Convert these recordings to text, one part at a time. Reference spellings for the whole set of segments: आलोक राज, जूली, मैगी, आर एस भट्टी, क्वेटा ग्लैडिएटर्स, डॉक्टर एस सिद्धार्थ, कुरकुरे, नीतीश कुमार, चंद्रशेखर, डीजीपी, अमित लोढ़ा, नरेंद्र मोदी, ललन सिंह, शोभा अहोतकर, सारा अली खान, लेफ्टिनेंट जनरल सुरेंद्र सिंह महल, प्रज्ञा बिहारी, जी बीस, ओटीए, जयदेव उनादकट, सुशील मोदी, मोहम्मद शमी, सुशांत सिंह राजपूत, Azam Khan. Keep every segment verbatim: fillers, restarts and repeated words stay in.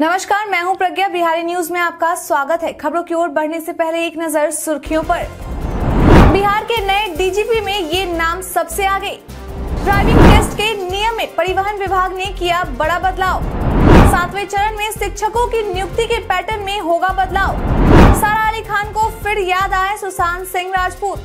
नमस्कार, मैं हूं प्रज्ञा। बिहारी न्यूज में आपका स्वागत है। खबरों की ओर बढ़ने से पहले एक नजर सुर्खियों पर। बिहार के नए डीजीपी में ये नाम सबसे आगे। ड्राइविंग टेस्ट के नियम में परिवहन विभाग ने किया बड़ा बदलाव। सातवें चरण में शिक्षकों की नियुक्ति के पैटर्न में होगा बदलाव। सारा अली खान को फिर याद आए सुशांत सिंह राजपूत।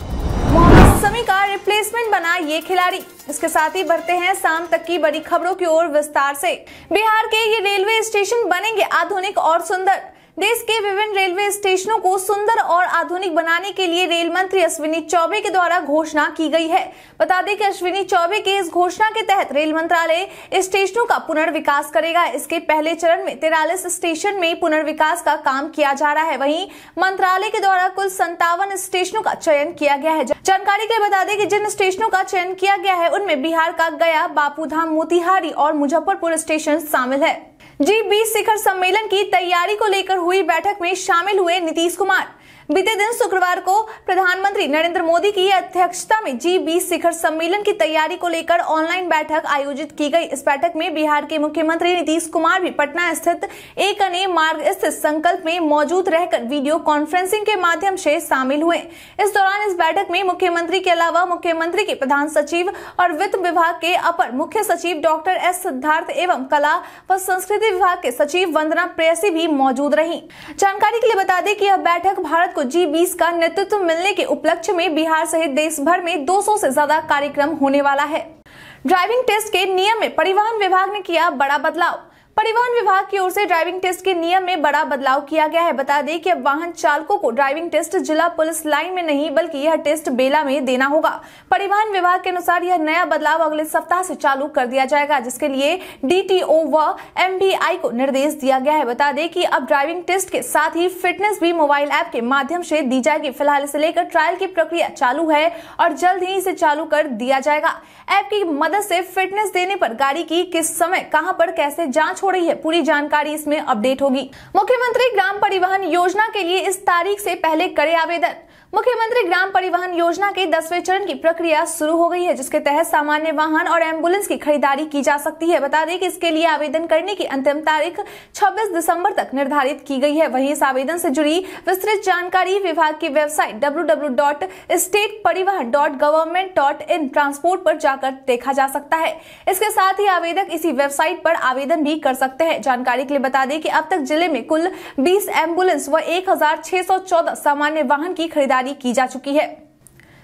मोहम्मद शमी का रिप्लेसमेंट बना ये खिलाड़ी। इसके साथ ही बढ़ते हैं शाम तक की बड़ी खबरों की ओर विस्तार से। बिहार के ये रेलवे स्टेशन बनेंगे आधुनिक और सुंदर। देश के विभिन्न रेलवे स्टेशनों को सुंदर और आधुनिक बनाने के लिए रेल मंत्री अश्विनी चौबे के द्वारा घोषणा की गई है। बता दें कि अश्विनी चौबे के इस घोषणा के तहत रेल मंत्रालय स्टेशनों का पुनर्विकास करेगा। इसके पहले चरण में तिरालीस स्टेशन में पुनर्विकास का काम किया जा रहा है। वहीं मंत्रालय के द्वारा कुल संतावन स्टेशनों का चयन किया गया है। जानकारी के बता दें कि जिन स्टेशनों का चयन किया गया है उनमें बिहार का गया, बापूधाम, मोतिहारी और मुजफ्फरपुर स्टेशन शामिल है। जी बीस शिखर सम्मेलन की तैयारी को लेकर हुई बैठक में शामिल हुए नीतीश कुमार। बीते दिन शुक्रवार को प्रधानमंत्री नरेंद्र मोदी की अध्यक्षता में जी बीस शिखर सम्मेलन की तैयारी को लेकर ऑनलाइन बैठक आयोजित की गई। इस बैठक में बिहार के मुख्यमंत्री नीतीश कुमार भी पटना स्थित एक अने मार्ग स्थित संकल्प में मौजूद रहकर वीडियो कॉन्फ्रेंसिंग के माध्यम से शामिल हुए। इस दौरान इस बैठक में मुख्यमंत्री के अलावा मुख्यमंत्री के प्रधान सचिव और वित्त विभाग के अपर मुख्य सचिव डॉक्टर एस सिद्धार्थ एवं कला व संस्कृति विभाग के सचिव वंदना प्रेसी भी मौजूद रही। जानकारी के लिए बता दें कि यह बैठक भारत जी बीस का नेतृत्व मिलने के उपलक्ष्य में बिहार सहित देश भर में दो सौ से ज्यादा कार्यक्रम होने वाला है। ड्राइविंग टेस्ट के नियम में परिवहन विभाग ने किया बड़ा बदलाव। परिवहन विभाग की ओर से ड्राइविंग टेस्ट के नियम में बड़ा बदलाव किया गया है। बता दें कि अब वाहन चालकों को ड्राइविंग टेस्ट जिला पुलिस लाइन में नहीं बल्कि यह टेस्ट बेला में देना होगा। परिवहन विभाग के अनुसार यह नया बदलाव अगले सप्ताह से चालू कर दिया जाएगा, जिसके लिए डी टी ओ व एम बी आई को निर्देश दिया गया है। बता दें कि अब ड्राइविंग टेस्ट के साथ ही फिटनेस भी मोबाइल ऐप के माध्यम से दी जाएगी। फिलहाल इसे लेकर ट्रायल की प्रक्रिया चालू है और जल्द ही इसे चालू कर दिया जाएगा। ऐप की मदद से फिटनेस देने पर गाड़ी की किस समय, कहाँ पर, कैसे जाँच हो रही है, पूरी जानकारी इसमें अपडेट होगी। मुख्यमंत्री ग्राम परिवहन योजना के लिए इस तारीख से पहले करें आवेदन। मुख्यमंत्री ग्राम परिवहन योजना के दसवें चरण की प्रक्रिया शुरू हो गई है, जिसके तहत सामान्य वाहन और एम्बुलेंस की खरीदारी की जा सकती है। बता दें कि इसके लिए आवेदन करने की अंतिम तारीख छब्बीस दिसंबर तक निर्धारित की गई है। वहीं इस आवेदन से जुड़ी विस्तृत जानकारी विभाग की website W W W dot state Parivahan dot government dot in transport पर जाकर देखा जा सकता है। इसके साथ ही आवेदक इसी वेबसाइट पर आवेदन भी कर सकते हैं। जानकारी के लिए बता दें कि अब तक जिले में कुल बीस एम्बुलेंस व एक हजार छह सौ चौदह सामान्य वाहन की खरीदारी की जा चुकी है।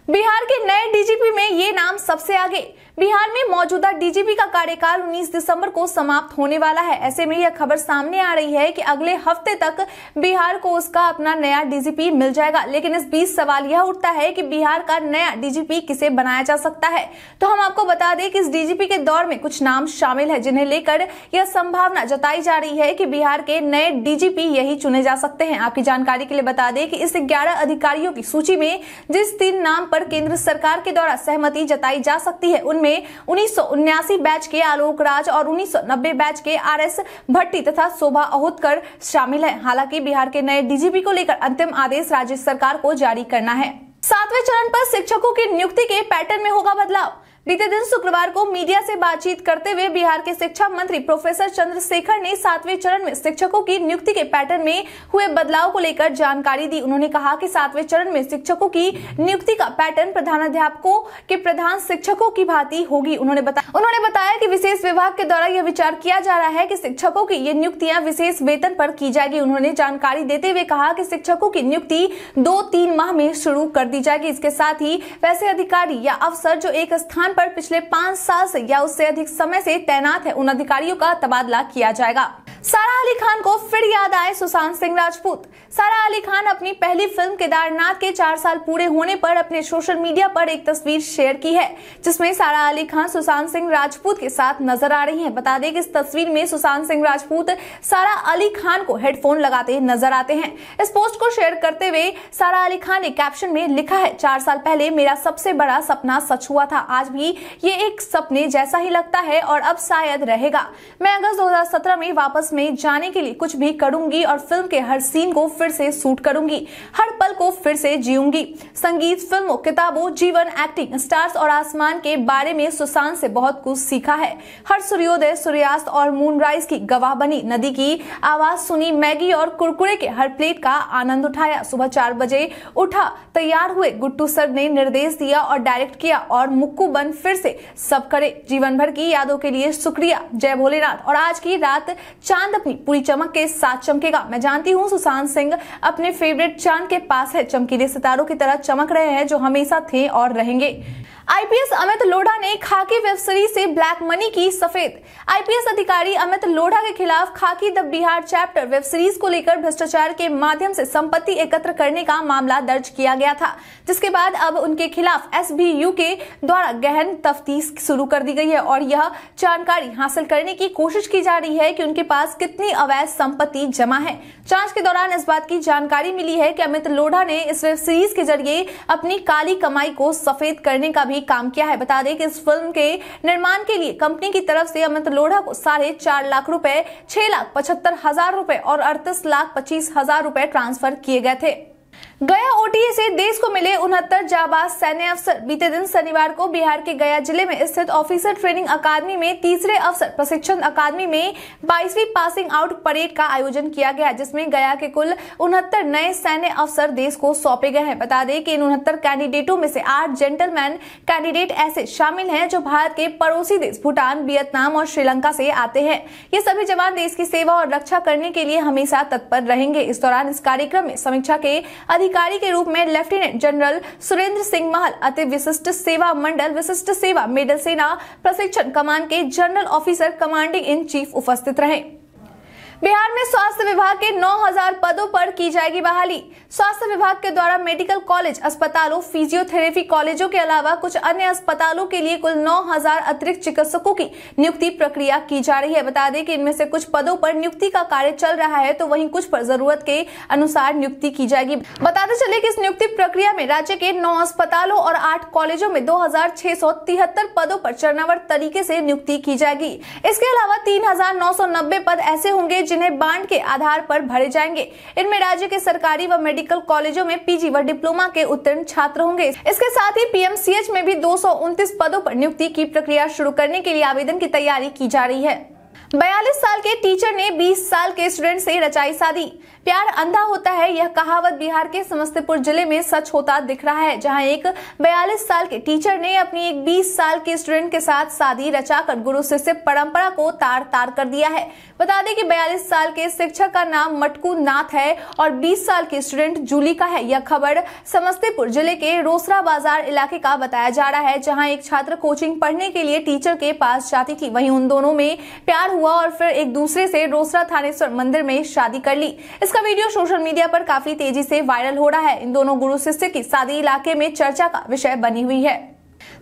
बिहार के नए डी जी पी में ये नाम सबसे आगे। बिहार में मौजूदा डी जी पी का कार्यकाल उन्नीस दिसंबर को समाप्त होने वाला है। ऐसे में यह खबर सामने आ रही है कि अगले हफ्ते तक बिहार को उसका अपना नया डी जी पी मिल जाएगा। लेकिन इस बीच सवाल यह उठता है कि बिहार का नया डी जी पी किसे बनाया जा सकता है। तो हम आपको बता दें कि इस डी जी पी के दौर में कुछ नाम शामिल है, जिन्हें लेकर यह संभावना जताई जा रही है कि बिहार के नए डी जी पी यही चुने जा सकते हैं। आपकी जानकारी के लिए बता दें कि इस ग्यारह अधिकारियों की सूची में जिस तीन नाम पर केंद्र सरकार के द्वारा सहमति जताई जा सकती है, उनमें उन्नीस सौ उन्यासी बैच के आलोक राज और उन्नीस सौ नब्बे बैच के आर एस भट्टी तथा शोभा अहोतकर शामिल हैं। हालांकि बिहार के नए डी जी पी को लेकर अंतिम आदेश राज्य सरकार को जारी करना है। सातवें चरण पर शिक्षकों की नियुक्ति के पैटर्न में होगा बदलाव। बीते दिन शुक्रवार को मीडिया से बातचीत करते हुए बिहार के शिक्षा मंत्री प्रोफेसर चंद्रशेखर ने सातवें चरण में शिक्षकों की नियुक्ति के पैटर्न में हुए बदलाव को लेकर जानकारी दी। उन्होंने कहा कि सातवें चरण में शिक्षकों की नियुक्ति का पैटर्न प्रधानाध्यापकों के प्रधान शिक्षकों की भांति होगी। उन्होंने बता... उन्होंने बताया कि विशेष विभाग के द्वारा यह विचार किया जा रहा है कि शिक्षकों की ये नियुक्तियाँ विशेष वेतन पर की जाएगी। उन्होंने जानकारी देते हुए कहा कि शिक्षकों की नियुक्ति दो तीन माह में शुरू कर दी जाएगी। इसके साथ ही वैसे अधिकारी या अफसर जो एक स्थान पर पिछले पाँच साल से या उससे अधिक समय से तैनात है, उन अधिकारियों का तबादला किया जाएगा। सारा अली खान को फिर याद आए सुशांत सिंह राजपूत। सारा अली खान अपनी पहली फिल्म केदारनाथ के चार साल पूरे होने पर अपने सोशल मीडिया पर एक तस्वीर शेयर की है, जिसमें सारा अली खान सुशांत सिंह राजपूत के साथ नजर आ रही हैं। बता दें कि इस तस्वीर में सुशांत सिंह राजपूत सारा अली खान को हेडफोन लगाते नजर आते हैं। इस पोस्ट को शेयर करते हुए सारा अली खान ने कैप्शन में लिखा है, चार साल पहले मेरा सबसे बड़ा सपना सच हुआ था, आज भी ये एक सपने जैसा ही लगता है और अब शायद रहेगा। मैं अगस्त दो हजार सत्रह में वापस में जाने बनाने के लिए कुछ भी करूंगी और फिल्म के हर सीन को फिर से शूट करूंगी, हर पल को फिर से जीऊंगी। संगीत, फिल्मों, किताबों, जीवन, एक्टिंग, स्टार्स और आसमान के बारे में सुशांत से बहुत कुछ सीखा है। हर सूर्योदय, सूर्यास्त और मूनराइज की गवाह बनी, नदी की आवाज सुनी, मैगी और कुरकुरे के हर प्लेट का आनंद उठाया। सुबह चार बजे उठा, तैयार हुए, गुट्टू सर ने निर्देश दिया और डायरेक्ट किया और मुक्कू बन फिर से सब करे। जीवन भर की यादों के लिए शुक्रिया, जय भोलेनाथ। और आज की रात चांद अपनी पूरी चमक के साथ चमकेगा। मैं जानती हूँ सुशांत सिंह अपने फेवरेट चांद के पास है, चमकीले सितारों की तरह चमक रहे हैं जो हमेशा थे और रहेंगे। आईपीएस अमित लोढ़ा ने खाकी वेब सीरीज से ब्लैक मनी की सफेद। आईपीएस अधिकारी अमित लोढ़ा के खिलाफ खाकी the Bihar chapter web series को लेकर भ्रष्टाचार के माध्यम से संपत्ति एकत्र करने का मामला दर्ज किया गया था, जिसके बाद अब उनके खिलाफ एसबीयू के द्वारा गहन तफ्तीश शुरू कर दी गई है और यह जानकारी हासिल करने की कोशिश की जा रही है कि उनके पास कितनी अवैध संपत्ति जमा है। जाँच के दौरान इस बात की जानकारी मिली है कि अमित लोढ़ा ने इस वेब सीरीज के जरिए अपनी काली कमाई को सफेद करने का काम किया है। बता दें कि इस फिल्म के निर्माण के लिए कंपनी की तरफ से अमित लोढ़ा को साढ़े चार लाख रुपए, छह लाख पचहत्तर हजार रुपए और अड़तीस लाख पच्चीस हजार रुपए ट्रांसफर किए गए थे। गया ओटीए से देश को मिले उनहत्तर जाबाज सैन्य अफसर। बीते दिन शनिवार को बिहार के गया जिले में स्थित ऑफिसर ट्रेनिंग अकादमी में तीसरे अफसर प्रशिक्षण अकादमी में बाईसवीं पासिंग आउट परेड का आयोजन किया गया, जिसमें गया के कुल उनहत्तर नए सैन्य अफसर देश को सौंपे गए हैं। बता दें कि इन उनहत्तर कैंडिडेटों में से आठ जेंटलमैन कैंडिडेट ऐसे शामिल है जो भारत के पड़ोसी देश भूटान, वियतनाम और श्रीलंका से आते हैं। ये सभी जवान देश की सेवा और रक्षा करने के लिए हमेशा तत्पर रहेंगे। इस दौरान इस कार्यक्रम में समीक्षा के अधिकारी के रूप में लेफ्टिनेंट जनरल सुरेंद्र सिंह महल, अति विशिष्ट सेवा मंडल, विशिष्ट सेवा मेडल सेना प्रशिक्षण कमान के general officer commanding in chief उपस्थित रहे। बिहार में स्वास्थ्य विभाग के नौ हजार पदों पर की जाएगी बहाली। स्वास्थ्य विभाग के द्वारा मेडिकल कॉलेज, अस्पतालों, फिजियोथेरेपी कॉलेजों के अलावा कुछ अन्य अस्पतालों के लिए कुल नौ हजार अतिरिक्त चिकित्सकों की नियुक्ति प्रक्रिया की जा रही है। बता दें कि इनमें से कुछ पदों पर नियुक्ति का कार्य चल रहा है तो वहीं कुछ पर जरूरत के अनुसार नियुक्ति की जाएगी। बताते चले कि इस नियुक्ति प्रक्रिया में राज्य के नौ अस्पतालों और आठ कॉलेजों में दो हजार छह सौ तिहत्तर पदों पर चरणबद्ध तरीके से नियुक्ति की जाएगी। इसके अलावा तीन हजार नौ सौ नब्बे पद ऐसे होंगे जिन्हें बांड के आधार पर भरे जाएंगे। इनमें राज्य के सरकारी व मेडिकल कॉलेजों में पीजी व डिप्लोमा के उत्तीर्ण छात्र होंगे। इसके साथ ही पीएमसीएच में भी दो सौ उनतीस पदों पर नियुक्ति की प्रक्रिया शुरू करने के लिए आवेदन की तैयारी की जा रही है। बयालीस साल के टीचर ने बीस साल के स्टूडेंट से रचाई शादी। प्यार अंधा होता है, यह कहावत बिहार के समस्तीपुर जिले में सच होता दिख रहा है, जहां एक बयालीस साल के टीचर ने अपनी एक बीस साल के स्टूडेंट के साथ शादी रचाकर गुरु शिष्य परंपरा को तार तार कर दिया है। बता दें कि बयालीस साल के शिक्षक का नाम मटकू नाथ है और बीस साल के स्टूडेंट जूली का है। यह खबर समस्तीपुर जिले के रोसरा बाजार इलाके का बताया जा रहा है, जहाँ एक छात्र कोचिंग पढ़ने के लिए टीचर के पास जाती थी। वहीं उन दोनों में प्यार हुआ और फिर एक दूसरे से रोसरा थानेश्वर मंदिर में शादी कर ली। इसका वीडियो सोशल मीडिया पर काफी तेजी से वायरल हो रहा है। इन दोनों गुरु शिष्य की शादी इलाके में चर्चा का विषय बनी हुई है।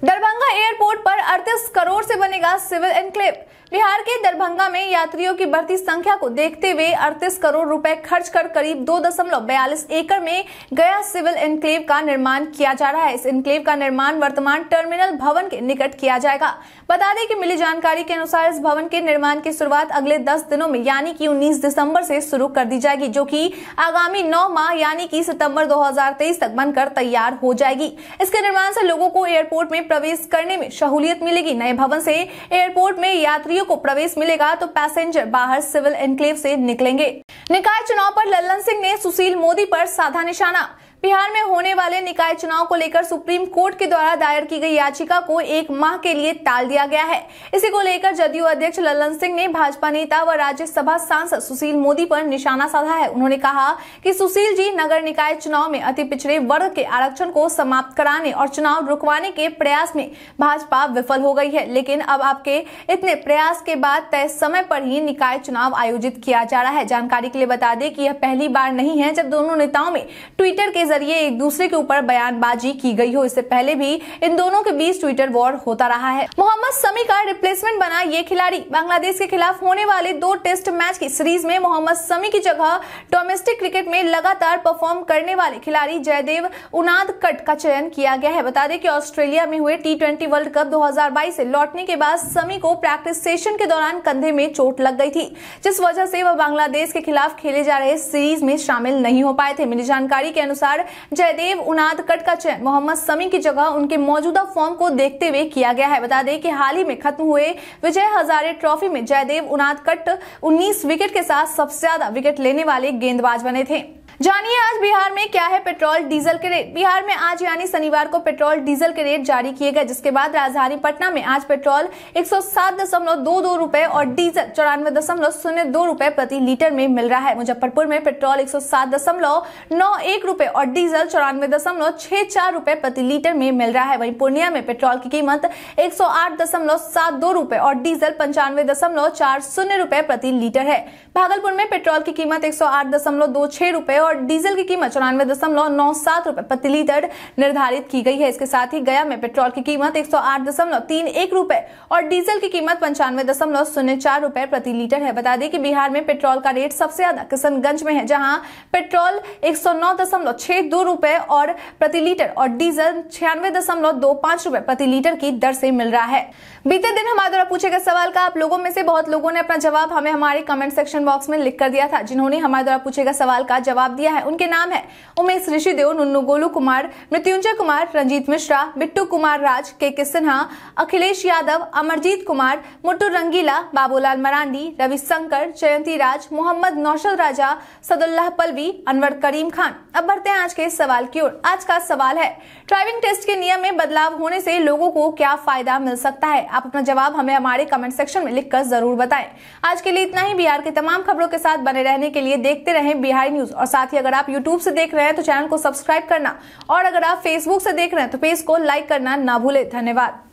दरभंगा एयरपोर्ट पर अड़तीस करोड़ से बनेगा सिविल एनक्लेव। बिहार के दरभंगा में यात्रियों की बढ़ती संख्या को देखते हुए अड़तीस करोड़ रुपए खर्च कर करीब दो दशमलव बयालीस एकड़ में गया सिविल एनक्लेव का निर्माण किया जा रहा है। इस एनक्लेव का निर्माण वर्तमान टर्मिनल भवन के निकट किया जाएगा। बता दें कि मिली जानकारी के अनुसार इस भवन के निर्माण की शुरुआत अगले दस दिनों में यानी की उन्नीस दिसम्बर से शुरू कर दी जाएगी, जो की आगामी नौ माह यानी की सितम्बर दो हजार तेईस तक बनकर तैयार हो जाएगी। इसके निर्माण से लोगों को एयरपोर्ट में प्रवेश करने में सहूलियत मिलेगी। नए भवन से एयरपोर्ट में यात्रियों को प्रवेश मिलेगा तो पैसेंजर बाहर सिविल एनक्लेव से निकलेंगे। निकाय चुनाव पर ललन सिंह ने सुशील मोदी पर साधा निशाना। बिहार में होने वाले निकाय चुनाव को लेकर सुप्रीम कोर्ट के द्वारा दायर की गई याचिका को एक माह के लिए टाल दिया गया है। इसी को लेकर जदयू अध्यक्ष ललन सिंह ने भाजपा नेता व राज्यसभा सांसद सुशील मोदी पर निशाना साधा है। उन्होंने कहा कि सुशील जी नगर निकाय चुनाव में अति पिछड़े वर्ग के आरक्षण को समाप्त कराने और चुनाव रुकवाने के प्रयास में भाजपा विफल हो गई है, लेकिन अब आपके इतने प्रयास के बाद तय समय पर ही निकाय चुनाव आयोजित किया जा रहा है। जानकारी के लिए बता दें कि यह पहली बार नहीं है जब दोनों नेताओं में ट्विटर के जरिए एक दूसरे के ऊपर बयानबाजी की गई हो। इससे पहले भी इन दोनों के बीच ट्विटर वॉर होता रहा है। मोहम्मद शमी का रिप्लेसमेंट बना ये खिलाड़ी। बांग्लादेश के खिलाफ होने वाले दो टेस्ट मैच की सीरीज में मोहम्मद शमी की जगह डोमेस्टिक क्रिकेट में लगातार परफॉर्म करने वाले खिलाड़ी जयदेव उनादकट का चयन किया गया है। बता दें कि ऑस्ट्रेलिया में हुए टी ट्वेंटी वर्ल्ड कप दो हजार बाईस से लौटने के बाद शमी को प्रैक्टिस सेशन के दौरान कंधे में चोट लग गई थी, जिस वजह से वह बांग्लादेश के खिलाफ खेले जा रहे सीरीज में शामिल नहीं हो पाए थे। मिली जानकारी के अनुसार जयदेव उनादकट का चयन मोहम्मद शमी की जगह उनके मौजूदा फॉर्म को देखते हुए किया गया है। बता दें कि हाल ही में खत्म हुए विजय हजारे ट्रॉफी में जयदेव उनादकट उन्नीस विकेट के साथ सबसे ज्यादा विकेट लेने वाले गेंदबाज बने थे। जानिए आज बिहार में क्या है पेट्रोल डीजल के रेट। बिहार में आज यानी शनिवार को पेट्रोल डीजल के रेट जारी किए गए, जिसके बाद राजधानी पटना में आज पेट्रोल एक सौ सात दशमलव दो दो रुपए और डीजल चौरानवे दशमलव शून्य दो रुपए प्रति लीटर में मिल रहा है। मुजफ्फरपुर में पेट्रोल एक सौ सात दशमलव नौ एक रुपए और डीजल चौरानवे दशमलव छह चार रुपए प्रति लीटर में मिल रहा है। वहीं पूर्णिया में पेट्रोल की कीमत एक सौ आठ दशमलव सात दो रुपए और डीजल पंचानवे दशमलव चार शून्य रुपए प्रति लीटर है। भागलपुर में पेट्रोल की कीमत एक सौ आठ दशमलव दो छह रुपए और डीजल की कीमत चौरानवे दशमलव नौ सात रुपए प्रति लीटर निर्धारित की गई है। इसके साथ ही गया में पेट्रोल की कीमत एक सौ आठ दशमलव तीन एक रुपए और डीजल की कीमत पंचानवे दशमलव शून्य चार रुपए प्रति लीटर है। बता दें कि बिहार में पेट्रोल का रेट सबसे ज्यादा किशनगंज में है, जहां पेट्रोल एक सौ नौ दशमलव छह दो रुपए और प्रति लीटर और डीजल छियानवे दशमलव दो पांच रुपए प्रति लीटर की दर से मिल रहा है। बीते दिन हमारे द्वारा पूछे गए सवाल का आप लोगों में से बहुत लोगों ने अपना जवाब हमें हमारे कमेंट सेक्शन बॉक्स में लिख कर दिया था। जिन्होंने हमारे द्वारा पूछे गए सवाल का जवाब दिया है उनके नाम है उमेश ऋषिदेव, नुन्नू गोलू कुमार, मृत्युंजय कुमार, रंजीत मिश्रा, बिट्टू कुमार राज, के के सिन्हा, अखिलेश यादव, अमरजीत कुमार, मुट्टू रंगीला, बाबूलाल मरांडी, रविशंकर, जयंती राज, मोहम्मद नौशद राजा, सदुल्लाह पलवी, अनवर करीम खान। अब बढ़ते हैं आज के सवाल की ओर। आज का सवाल है ड्राइविंग टेस्ट के नियम में बदलाव होने से लोगों को क्या फायदा मिल सकता है। आप अपना जवाब हमें हमारे कमेंट सेक्शन में लिखकर जरूर बताएं। आज के लिए इतना ही। बिहार की तमाम खबरों के साथ बने रहने के लिए देखते रहें बिहार न्यूज, और साथ ही अगर आप यूट्यूब से देख रहे हैं तो चैनल को सब्सक्राइब करना, और अगर आप फेसबुक से देख रहे हैं तो पेज को लाइक करना ना भूलें। धन्यवाद।